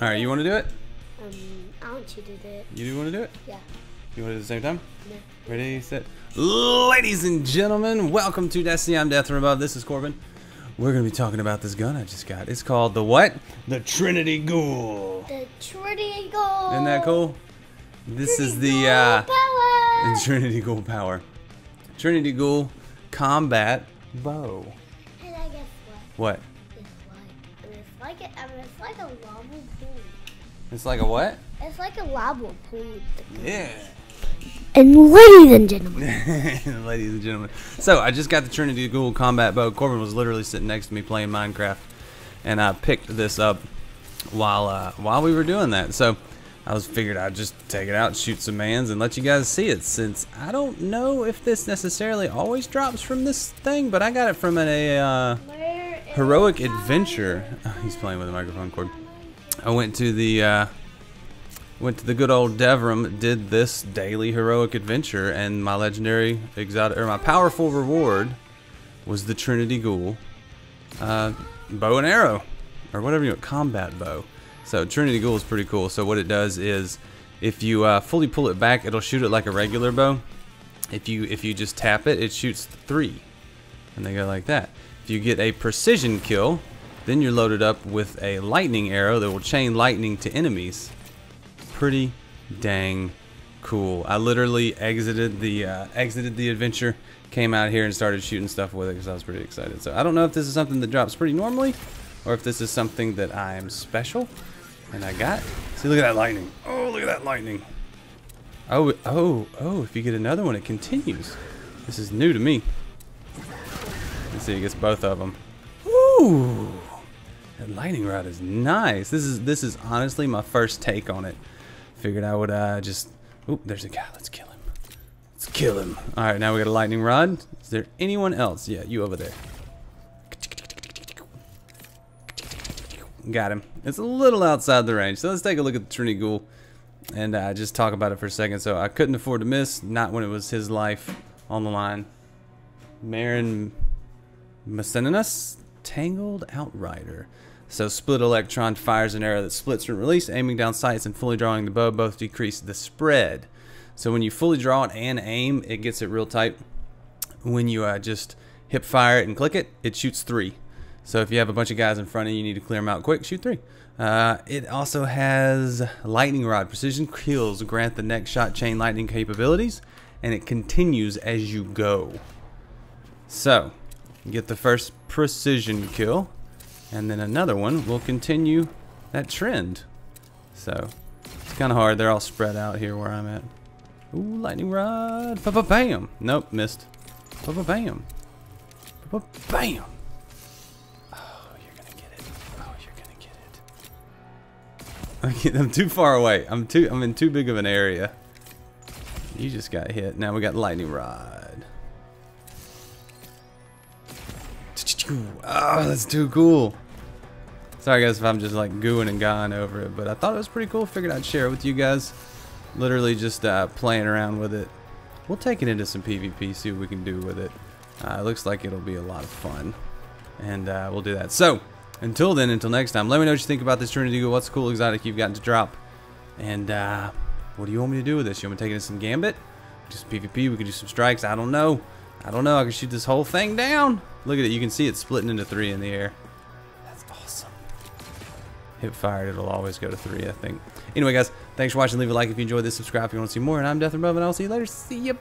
Alright, you want to do it? I want you to do it. You do want to do it? Yeah. You want to do it at the same time? No. Ready, set. Ladies and gentlemen, welcome to Destiny. I'm Death from Above. This is Corbin. We're going to be talking about this gun I just got. It's called the what? The Trinity Ghoul. The Trinity Ghoul. Isn't that cool? This Trinity is the Ghoul power. Trinity Ghoul power. Trinity Ghoul combat bow. Hey, I guess what? What? It's like a lava pool. It's like a what? It's like a lava pool. Yeah. And ladies and gentlemen. Ladies and gentlemen. So I just got the Trinity Ghoul combat bow. Corbin was literally sitting next to me playing Minecraft, and I picked this up while we were doing that. So I was figured I'd just take it out, shoot some mans, and let you guys see it. Since I don't know if this necessarily always drops from this thing, but I got it from a heroic adventure. Oh, he's playing with a microphone cord. I went to the good old Devrim, did this daily heroic adventure, and my legendary exotic or my powerful reward was the Trinity Ghoul bow and arrow, or whatever you want, combat bow. So Trinity Ghoul is pretty cool. So what it does is, if you fully pull it back, it'll shoot it like a regular bow. If you just tap it, it shoots 3, and they go like that. If you get a precision kill, then you're loaded up with a lightning arrow that will chain lightning to enemies. Pretty dang cool. I literally exited the adventure, came out here and started shooting stuff with it because I was pretty excited. So I don't know if this is something that drops pretty normally, or if this is something that I am special. And I got, see, look at that lightning. Oh, look at that lightning. Oh, oh, oh, if you get another one, it continues. This is new to me. Let's see, it gets both of them. Ooh, that lightning rod is nice. This is honestly my first take on it. Figured I would just, oop, there's a guy, let's kill him. Let's kill him. All right, now we got a lightning rod. Is there anyone else? Yeah, you over there. Got him. It's a little outside the range, so let's take a look at the Trinity Ghoul and just talk about it for a second. So I couldn't afford to miss, not when it was his life on the line. Marin Maseninas, Tangled Outrider. So split electron fires an arrow that splits from release, aiming down sights and fully drawing the bow both decrease the spread. So when you fully draw it and aim, it gets it real tight. When you just hip fire it and click it, it shoots 3. So if you have a bunch of guys in front of you, you need to clear them out quick, shoot 3. It also has lightning rod. Precision kills grant the next shot chain lightning capabilities, and it continues as you go. So you get the first precision kill, and then another one will continue that trend. So it's kind of hard. They're all spread out here where I'm at. Ooh, lightning rod. Ba-ba-bam. Nope, missed. Ba-ba-bam. Ba-ba-bam. I'm too far away. I'm in too big of an area. You just got hit. Now we got lightning rod. Oh, that's too cool. Sorry guys if I'm just like gooing and gawing over it, but I thought it was pretty cool. Figured I'd share it with you guys. Literally just playing around with it. We'll take it into some PvP, see what we can do with it. It looks like it'll be a lot of fun, and we'll do that. So until then, until next time, let me know what you think about this Trinity Ghoul. What's cool exotic you've gotten to drop? And what do you want me to do with this? You want me to take it to some Gambit? Just PvP, we could do some strikes. I don't know. I don't know. I can shoot this whole thing down. Look at it. You can see it splitting into 3 in the air. That's awesome. Hip fired, it'll always go to 3, I think. Anyway, guys, thanks for watching. Leave a like if you enjoyed this. Subscribe if you want to see more. And I'm Death from Above, and I'll see you later. See ya.